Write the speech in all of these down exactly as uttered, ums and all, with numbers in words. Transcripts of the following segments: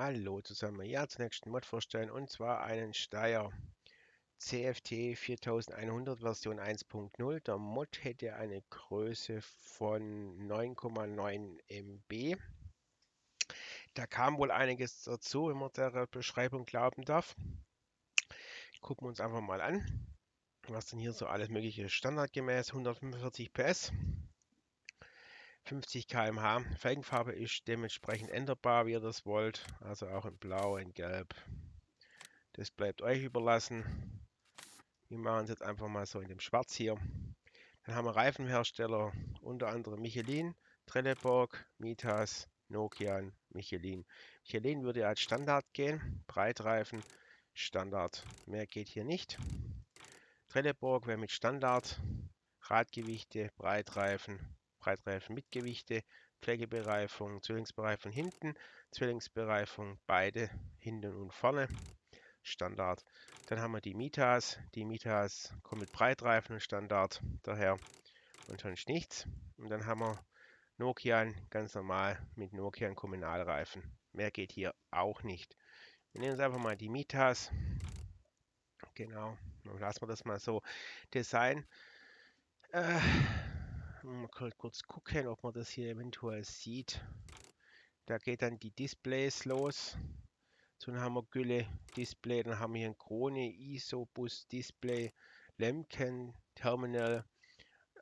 Hallo zusammen, ja zum nächsten Mod vorstellen und zwar einen Steyr C F T viertausendeinhundert Version eins punkt null. Der Mod hätte eine Größe von neun Komma neun Megabyte. Da kam wohl einiges dazu, wenn man der Beschreibung glauben darf. Gucken wir uns einfach mal an, was denn hier so alles mögliche ist. Standardgemäß hundertfünfundvierzig PS. fünfzig Kilometer pro Stunde. Felgenfarbe ist dementsprechend änderbar, wie ihr das wollt. Also auch in Blau, in Gelb. Das bleibt euch überlassen. Wir machen es jetzt einfach mal so in dem Schwarz hier. Dann haben wir Reifenhersteller, unter anderem Michelin, Trelleborg, Mitas, Nokian, Michelin. Michelin würde als Standard gehen. Breitreifen, Standard. Mehr geht hier nicht. Trelleborg wäre mit Standard. Radgewichte, Breitreifen. Breitreifen mit Gewichte, Pflegebereifung, Zwillingsbereifung hinten, Zwillingsbereifung beide hinten und vorne, Standard. Dann haben wir die Mitas, die Mitas kommen mit Breitreifen und Standard daher und sonst nichts. Und dann haben wir Nokian, ganz normal mit Nokian Kommunalreifen. Mehr geht hier auch nicht. Wir nehmen uns einfach mal die Mitas, genau, dann lassen wir das mal so. Design, äh, mal kurz gucken, ob man das hier eventuell sieht. Da geht dann die Displays los. Zunhammer Gülle Display, dann haben wir hier ein Krone, Isobus Display, Lemken Terminal,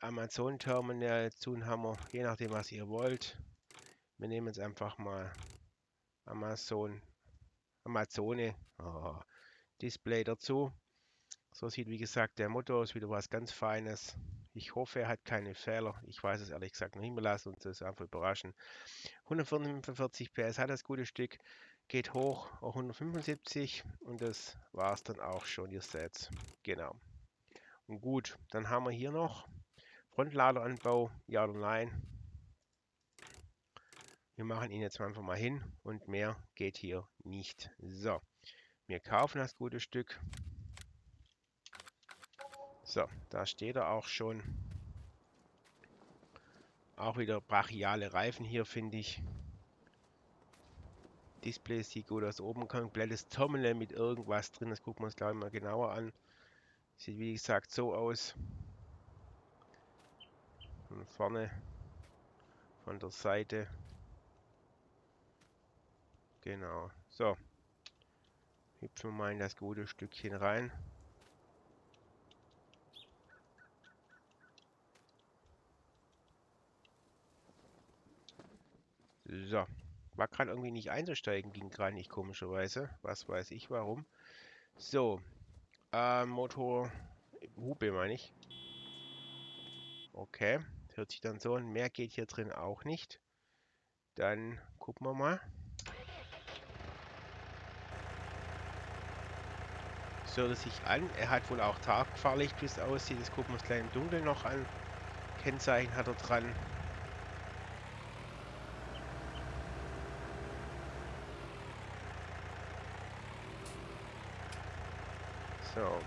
Amazon Terminal, Zunhammer, je nachdem was ihr wollt. Wir nehmen jetzt einfach mal Amazon, Amazone oh, Display dazu. So sieht wie gesagt der Motor aus, wieder was ganz Feines. Ich hoffe, er hat keine Fehler. Ich weiß es ehrlich gesagt noch nicht mehr. Lasst uns das einfach überraschen. hundertfünfundvierzig PS hat das gute Stück. Geht hoch auf hundertfünfundsiebzig. Und das war es dann auch schon. Ihr seht's. Genau. Und gut, dann haben wir hier noch Frontladeranbau. Ja oder nein? Wir machen ihn jetzt einfach mal hin. Und mehr geht hier nicht. So. Wir kaufen das gute Stück. So, da steht er auch schon. Auch wieder brachiale Reifen hier, finde ich. Display sieht gut aus. Oben komplettes Terminal mit irgendwas drin. Das gucken wir uns gleich mal genauer an. Sieht wie gesagt so aus. Von vorne, von der Seite. Genau, so. Hüpfen wir mal in das gute Stückchen rein. So, war gerade irgendwie nicht einzusteigen, ging gerade nicht komischerweise. Was weiß ich warum. So, äh, Motor, Hupe meine ich. Okay, hört sich dann so an. Mehr geht hier drin auch nicht. Dann gucken wir mal. So, hört es sich an. Er hat wohl auch Tagfahrlicht, wie es aussieht. Das gucken wir uns gleich im Dunkeln noch an. Kennzeichen hat er dran. So.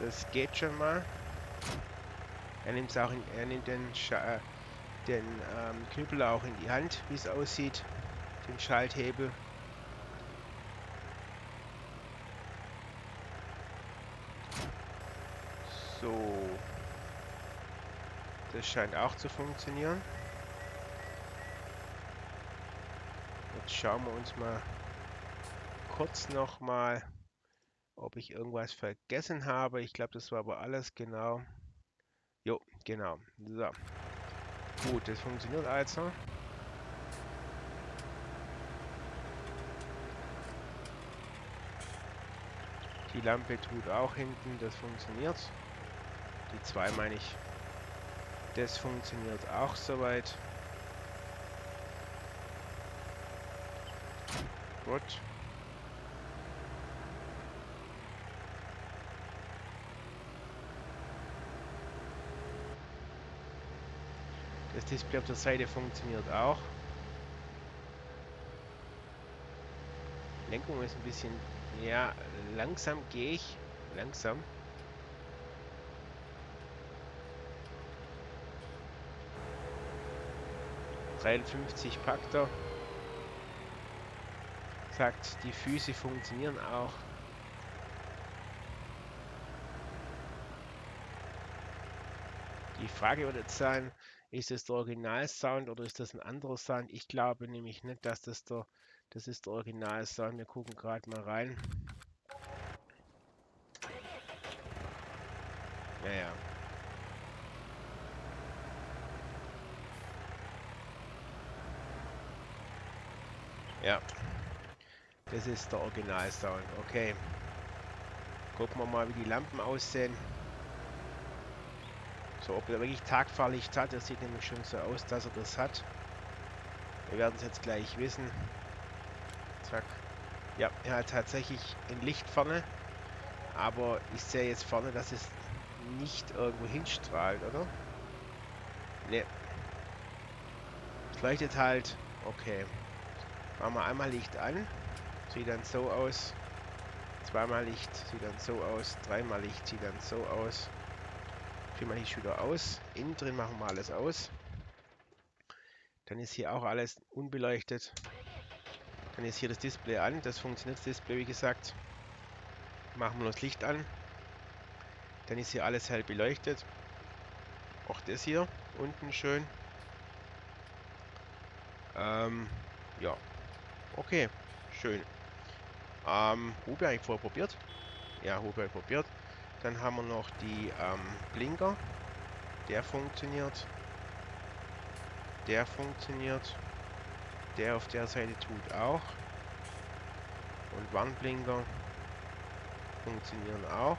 Das geht schon mal. Er nimmt auch in, er nimmt den, Scha den ähm, Knüppel auch in die Hand, wie es aussieht, den Schalthebel. So. Das scheint auch zu funktionieren. Schauen wir uns mal kurz nochmal, ob ich irgendwas vergessen habe. Ich glaube, das war aber alles genau. Jo, genau. So. Gut, das funktioniert also. Die Lampe tut auch hinten, das funktioniert. Die zwei meine ich. Das funktioniert auch soweit. Gut. Das Display auf der Seite funktioniert auch. Lenkung ist ein bisschen, ja, langsam gehe ich. Langsam. dreiundfünfzig packt er. Sagt, die Füße funktionieren auch. Die Frage wird jetzt sein, ist das der Original-Sound oder ist das ein anderer Sound? Ich glaube nämlich nicht, dass das der, das ist der Original-Sound. Wir gucken gerade mal rein. Naja. Ja. Das ist der Original-Sound. Okay. Gucken wir mal, wie die Lampen aussehen. So, ob er wirklich Tagfahrlicht hat, das sieht nämlich schon so aus, dass er das hat. Wir werden es jetzt gleich wissen. Zack. Ja, er hat tatsächlich ein Licht vorne. Aber ich sehe jetzt vorne, dass es nicht irgendwo hinstrahlt, oder? Ne. Es leuchtet halt. Okay. Machen wir einmal Licht an. Sieht dann so aus. Zweimal Licht sieht dann so aus. Dreimal Licht sieht dann so aus. Mal hier schon wieder aus. Innen drin machen wir alles aus. Dann ist hier auch alles unbeleuchtet. Dann ist hier das Display an. Das funktioniert, das Display, wie gesagt. Machen wir das Licht an. Dann ist hier alles hell beleuchtet. Auch das hier unten schön. Ähm, ja. Okay. Schön. Ähm, Hube eigentlich vorher probiert. Ja, Hube probiert. Dann haben wir noch die ähm, Blinker. Der funktioniert. Der funktioniert. Der auf der Seite tut auch. Und Warnblinker funktionieren auch.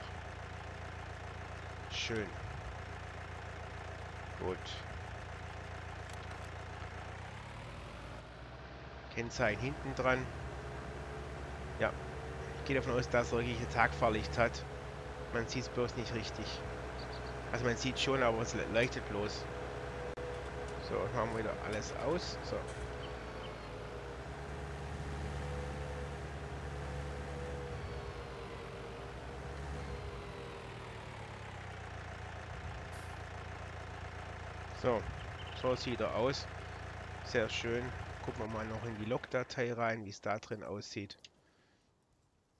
Schön. Gut. Kennzeichen hinten dran. Ja. Ich gehe davon aus, dass er wirklich ein Tagfahrlicht hat. Man sieht es bloß nicht richtig. Also man sieht schon, aber es leuchtet bloß. So, machen wir wieder alles aus. So. So, so sieht er aus. Sehr schön. Gucken wir mal noch in die Log-Datei rein, wie es da drin aussieht.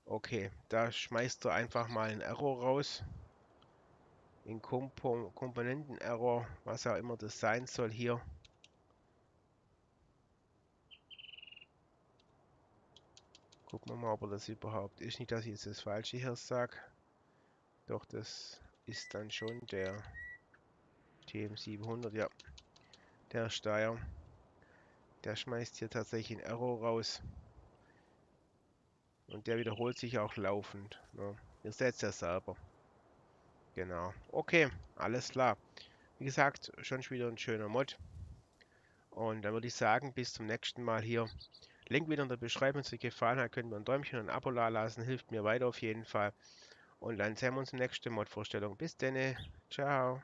Okay, da schmeißt du einfach mal einen Error raus. Den Kompo- Komponenten-Error, was auch immer das sein soll hier. Gucken wir mal, ob er das überhaupt ist. Nicht, dass ich jetzt das Falsche hier sage. Doch, das ist dann schon der T M siebenhundert, ja. Der Steyr. Der schmeißt hier tatsächlich einen Error raus. Und der wiederholt sich auch laufend. Ne? Ihr seht ja selber. Genau. Okay, alles klar. Wie gesagt, schon wieder ein schöner Mod. Und dann würde ich sagen, bis zum nächsten Mal hier. Link wieder in der Beschreibung. Wenn es euch gefallen hat, könnt ihr ein Däumchen und ein Abo da lassen. Hilft mir weiter auf jeden Fall. Und dann sehen wir uns im nächsten Mod-Vorstellung. Bis dann. Ciao.